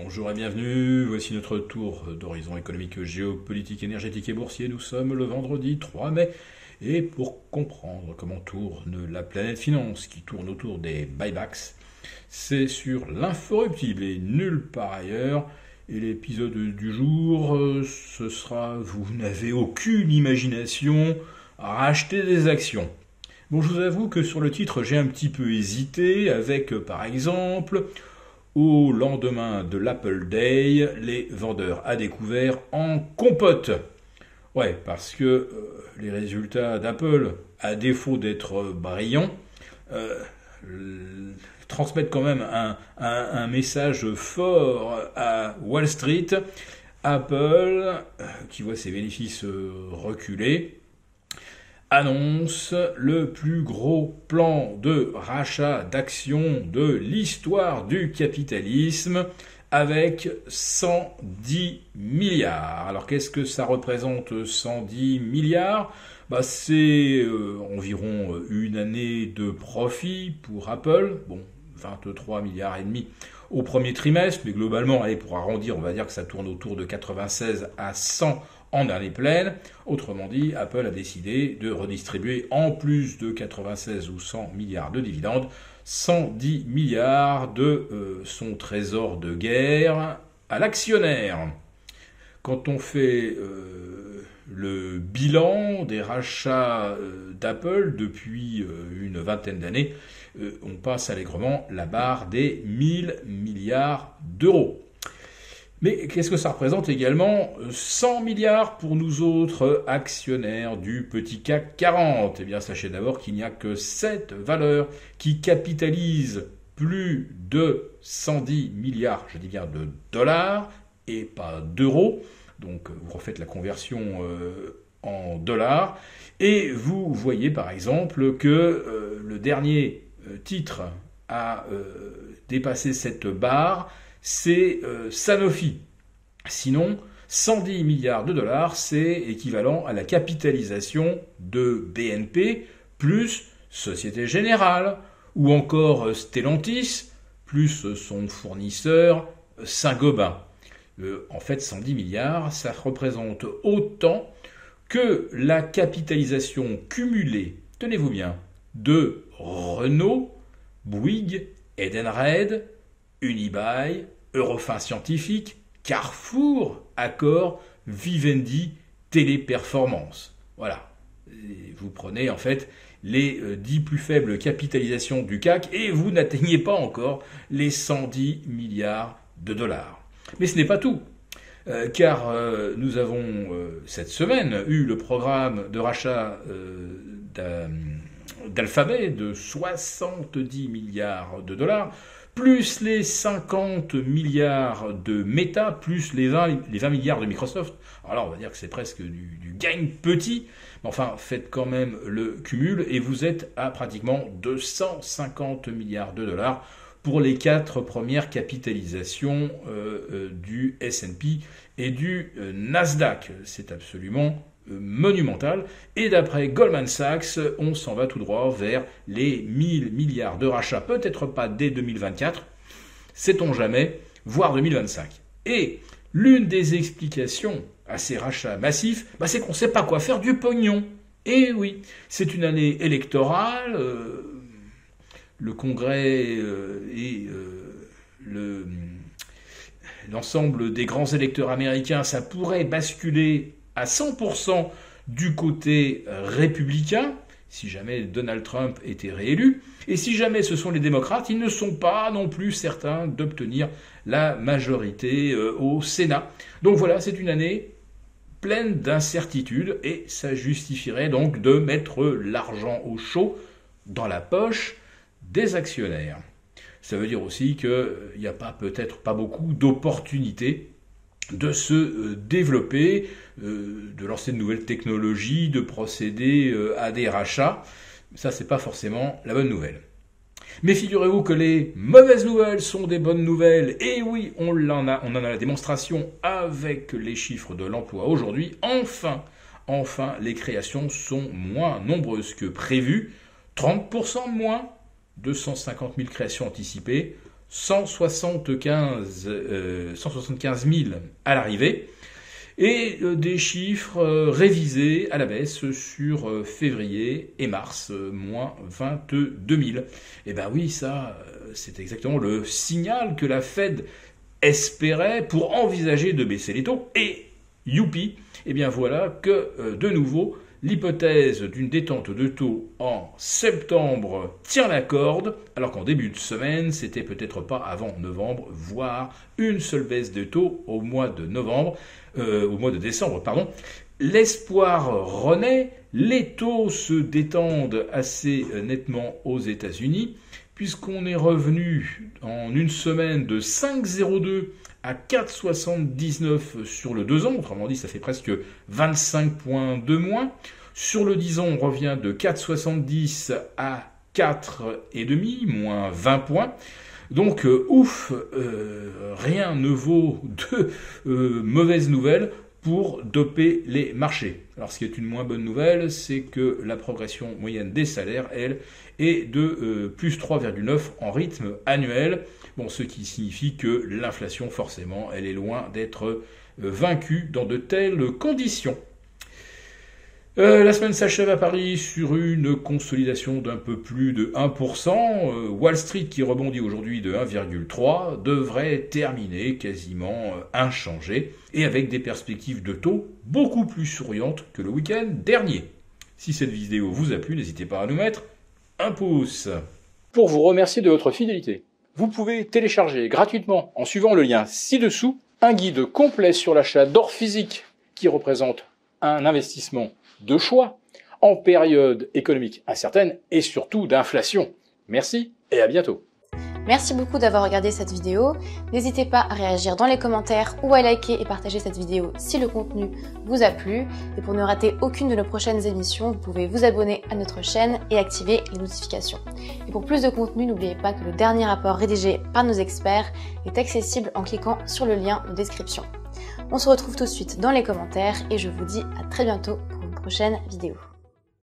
Bonjour et bienvenue, voici notre tour d'horizon économique, géopolitique, énergétique et boursier. Nous sommes le vendredi 3 mai et pour comprendre comment tourne la planète finance qui tourne autour des buybacks, c'est sur l'inforruptible et nulle part ailleurs. Et l'épisode du jour, ce sera « Vous n'avez aucune imagination, rachetez des actions ». Bon, je vous avoue que sur le titre, j'ai un petit peu hésité avec, par exemple... Au lendemain de l'Apple Day, les vendeurs à découvert en compote. Ouais, parce que les résultats d'Apple, à défaut d'être brillants, transmettent quand même un message fort à Wall Street. Apple, qui voit ses bénéfices reculer, annonce le plus gros plan de rachat d'actions de l'histoire du capitalisme avec 110 milliards. Alors qu'est-ce que ça représente 110 milliards ? Bah, c'est environ une année de profit pour Apple. Bon, 23 milliards et demi au premier trimestre, mais globalement, allez, pour arrondir, on va dire que ça tourne autour de 96 à 100 en année pleine. Autrement dit, Apple a décidé de redistribuer en plus de 96 ou 100 milliards de dividendes, 110 milliards de son trésor de guerre à l'actionnaire. Quand on fait le bilan des rachats d'Apple depuis une vingtaine d'années, on passe allègrement la barre des 1000 milliards d'euros. Mais qu'est-ce que ça représente également 100 milliards pour nous autres actionnaires du petit CAC 40 ? Eh bien, sachez d'abord qu'il n'y a que 7 valeurs qui capitalisent plus de 110 milliards, je dis bien de dollars et pas d'euros. Donc, vous refaites la conversion en dollars et vous voyez par exemple que le dernier titre à dépasser cette barre, c'est Sanofi. Sinon, 110 milliards de dollars, c'est équivalent à la capitalisation de BNP plus Société Générale, ou encore Stellantis plus son fournisseur Saint-Gobain. En fait, 110 milliards, ça représente autant que la capitalisation cumulée, tenez-vous bien, de Renault, Bouygues, Edenred, Unibail, Eurofins Scientifique, Carrefour, Accor, Vivendi, Téléperformance. Voilà. Et vous prenez en fait les 10 plus faibles capitalisations du CAC et vous n'atteignez pas encore les 110 milliards de dollars. Mais ce n'est pas tout, car nous avons cette semaine eu le programme de rachat d'Alphabet de 70 milliards de dollars, plus les 50 milliards de Meta, plus les 20 milliards de Microsoft. Alors on va dire que c'est presque du gain petit, mais enfin faites quand même le cumul et vous êtes à pratiquement 250 milliards de dollars pour les 4 premières capitalisations du S&P et du Nasdaq. C'est absolument monumental. Et d'après Goldman Sachs, on s'en va tout droit vers les 1000 milliards de rachats. Peut-être pas dès 2024, sait-on jamais, voire 2025. Et l'une des explications à ces rachats massifs, c'est qu'on ne sait pas quoi faire du pognon. Et oui, c'est une année électorale. Le Congrès et l'ensemble des grands électeurs américains, ça pourrait basculer à 100% du côté républicain, si jamais Donald Trump était réélu, et si jamais ce sont les démocrates, ils ne sont pas non plus certains d'obtenir la majorité au Sénat. Donc voilà, c'est une année pleine d'incertitudes, et ça justifierait donc de mettre l'argent au chaud dans la poche des actionnaires. Ça veut dire aussi qu'il n'y a peut-être pas beaucoup d'opportunités de se développer, de lancer de nouvelles technologies, de procéder à des rachats. Ça, c'est pas forcément la bonne nouvelle. Mais figurez-vous que les mauvaises nouvelles sont des bonnes nouvelles. Et oui, on en a la démonstration avec les chiffres de l'emploi aujourd'hui. Enfin, les créations sont moins nombreuses que prévues. 30% de moins, 250 000 créations anticipées, 175 000 à l'arrivée, et des chiffres révisés à la baisse sur février et mars, moins 22 000. Et ben oui, ça, c'est exactement le signal que la Fed espérait pour envisager de baisser les taux. Et youpi, et bien voilà que, de nouveau, l'hypothèse d'une détente de taux en septembre tient la corde, alors qu'en début de semaine, c'était peut-être pas avant novembre, voire une seule baisse de taux au mois de décembre. L'espoir renaît, les taux se détendent assez nettement aux États-Unis, puisqu'on est revenu en une semaine de 5,02 à 4,79 sur le 2 ans, autrement dit ça fait presque 25 points de moins. Sur le 10 ans, on revient de 4,70 à 4,5, moins 20 points. Donc ouf, rien ne vaut de mauvaises nouvelles pour doper les marchés. Alors ce qui est une moins bonne nouvelle, c'est que la progression moyenne des salaires, elle, est de plus 3,9 en rythme annuel. Bon, ce qui signifie que l'inflation, forcément, elle est loin d'être vaincue dans de telles conditions. La semaine s'achève à Paris sur une consolidation d'un peu plus de 1%. Wall Street, qui rebondit aujourd'hui de 1,3, devrait terminer quasiment inchangé et avec des perspectives de taux beaucoup plus souriantes que le week-end dernier. Si cette vidéo vous a plu, n'hésitez pas à nous mettre un pouce. Pour vous remercier de votre fidélité, vous pouvez télécharger gratuitement, en suivant le lien ci-dessous, un guide complet sur l'achat d'or physique qui représente un investissement de choix en période économique incertaine et surtout d'inflation. Merci et à bientôt. Merci beaucoup d'avoir regardé cette vidéo. N'hésitez pas à réagir dans les commentaires ou à liker et partager cette vidéo si le contenu vous a plu. Et pour ne rater aucune de nos prochaines émissions, vous pouvez vous abonner à notre chaîne et activer les notifications. Et pour plus de contenu, n'oubliez pas que le dernier rapport rédigé par nos experts est accessible en cliquant sur le lien en description. On se retrouve tout de suite dans les commentaires et je vous dis à très bientôt pour une prochaine vidéo.